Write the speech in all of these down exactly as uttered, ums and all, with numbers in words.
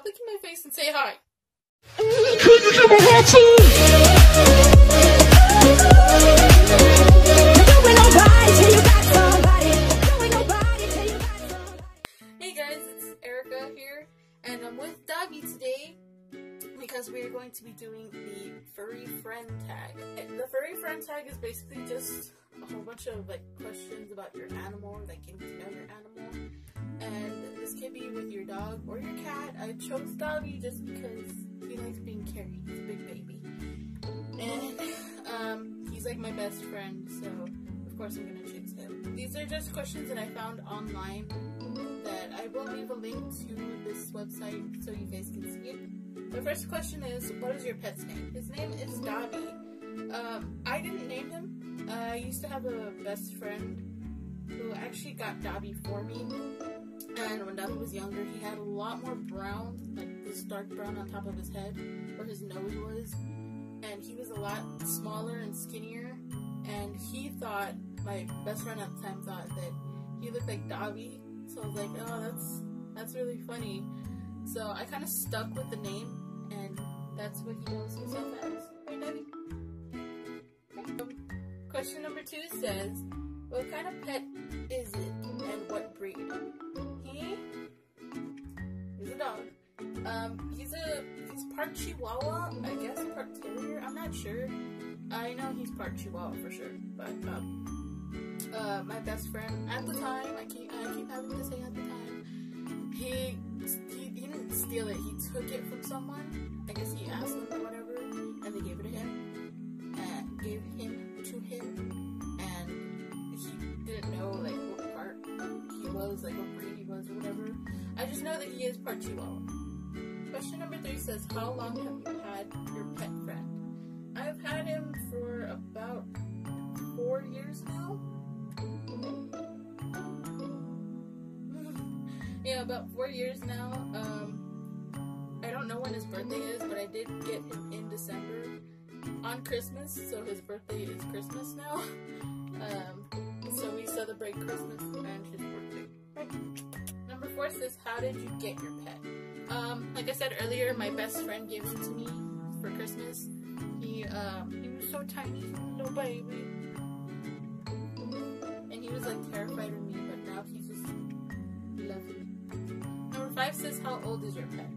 up, look at my face and say hi. Hey guys, it's Erica here, and I'm with Dobby today because we are going to be doing the furry friend tag. The furry friend tag is basically just a whole bunch of like questions about your animal, like getting to know your animal, and this could be with your dog or your cat. I chose Dobby just because he likes being carried. He's a big baby, and um, he's like my best friend, so of course I'm gonna choose him. These are just questions that I found online. That I will leave a link to this website so you guys can see it. The first question is, what is your pet's name? His name is Dobby. Um, I didn't name him. Uh, I used to have a best friend who actually got Dobby for me, and when Dobby was younger he had a lot more brown, like this dark brown on top of his head where his nose was, and he was a lot smaller and skinnier, and he thought, my best friend at the time thought, that he looked like Dobby, so I was like, oh, that's that's really funny. So I kind of stuck with the name, and that's what he knows himself as. Hey, Dobby. Question number two says, what kind of pet is it and what breed? He is a dog. Um, he's a, he's part Chihuahua, I guess part Terrier, I'm not sure. I know he's part Chihuahua for sure, but um, uh, my best friend at the time, I keep, I keep having to say at the time, he, he, he didn't steal it, he took it from someone. I guess he asked them or whatever, and they gave it to him, and gave him to him, and he didn't know like what part he was, like what breed he was or whatever. I just know that he is part Chihuahua. Question number three says, how long have you had your pet friend? I've had him for about four years now. Yeah, about four years now. Um, I don't know when his birthday is, but I did get him in December. On Christmas, so his birthday is Christmas now. Um, so we celebrate Christmas and his birthday. Right. Number four says, how did you get your pet? Um, like I said earlier, my best friend gave him to me for Christmas. He um, he was so tiny, little baby, and he was like terrified of me. But now he's just lovely. Number five says, how old is your pet?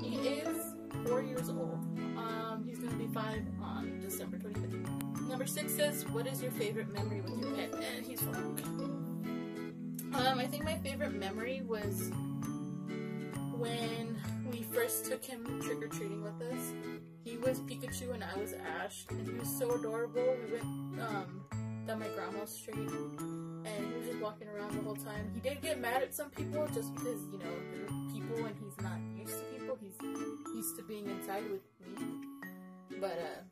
He is four years old. Um, he's gonna be five on December twenty-fifth. Number six says, what is your favorite memory with your pet? And he's four. Um, I think my favorite memory was when we first took him trick-or-treating with us. He was Pikachu and I was Ash, and he was so adorable. We went um, down my grandma's street, and he was just walking around the whole time. He did get mad at some people just because, you know, there are people and he's not used to people. He's used to being inside with me. But uh,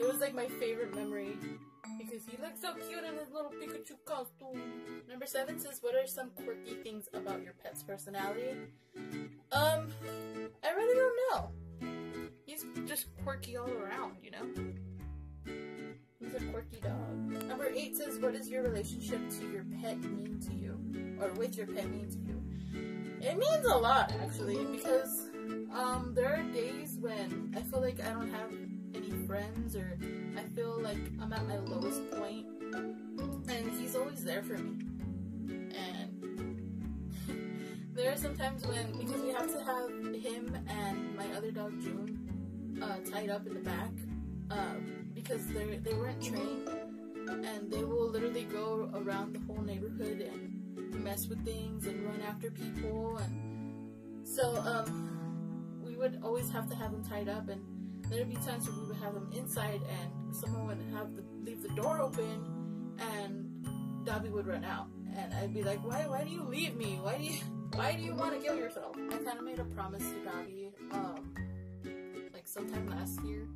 it was like my favorite memory because he looked so cute in his little Pikachu costume. Number seven says, what are some quirky things about your pet's personality? Um, I really don't know. He's just quirky all around, you know? He's a quirky dog. Number eight says, what is your relationship to your pet mean to you? Or with your pet mean to you? It means a lot, actually, because um, there are days when I feel like I don't have any friends, or I feel like I'm at my lowest point, and he's always there for me. And there are some times when, because we have to have him and my other dog June uh, tied up in the back, um, because they they weren't trained, and they will literally go around the whole neighborhood and mess with things and run after people, and so um, we would always have to have them tied up, and there would be times where we would have them inside and someone would have the, leave the door open and Dobby would run out, and I'd be like, why why do you leave me? Why do you why do you want to kill yourself? I kind of made a promise to Dobby um, like sometime last year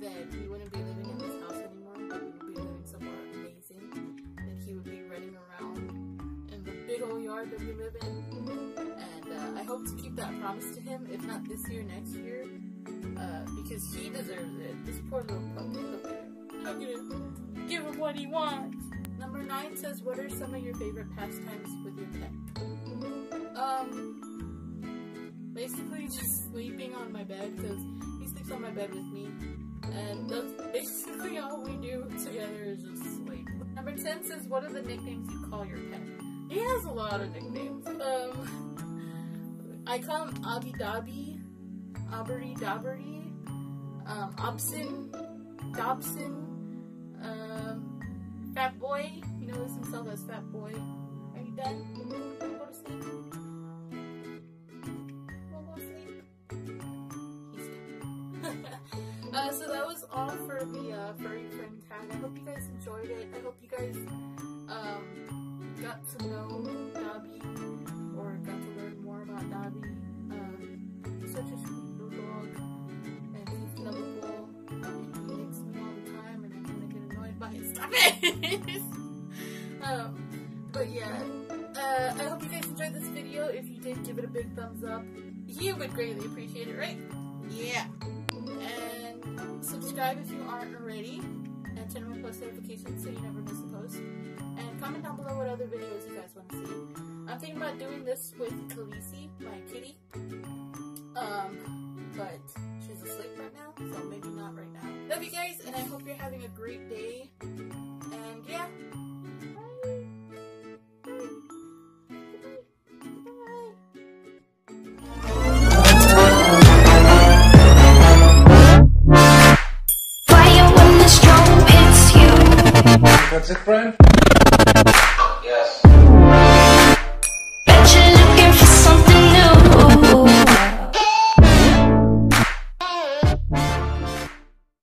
that we wouldn't be living in this house anymore, but we would be living somewhere amazing, that he would be running around whole yard that we live in, and uh, I hope to keep that promise to him, if not this year, next year, uh, because he deserves it. This poor little puppy, look at him. I'm gonna give him what he wants. Number nine says, what are some of your favorite pastimes with your pet? Um, basically just sleeping on my bed because he sleeps on my bed with me. And that's basically all we do together is just sleep. Number ten says, what are the nicknames you call your pet? He has a lot of nicknames. Um, I call him Abby Dobby, Abbery Dobbery, um, Obson, Dobson, um, Fat Boy. He knows himself as Fat Boy. Are you done? Can you go to sleep? We'll go to sleep. He's sleeping. uh, so that was all for the uh, furry friend tag. I hope you guys enjoyed it. I hope you guys um, got to know Dobby or got to learn more about Dobby. Um, such a sweet little dog, and he's lovable. And he licks me all the time, and I want to get annoyed by his stuff. um, But yeah, uh, I hope you guys enjoyed this video. If you did, give it a big thumbs up. He would greatly appreciate it, right? Yeah. And subscribe if you aren't already. And turn on post notifications so you never miss a post. And comment down below what other videos you guys want to see. I'm thinking about doing this with Khaleesi, my kitty. Um, but she's asleep right now, so maybe not right now. Love you guys, and I hope you're having a great day. And yeah. That's it, Brian.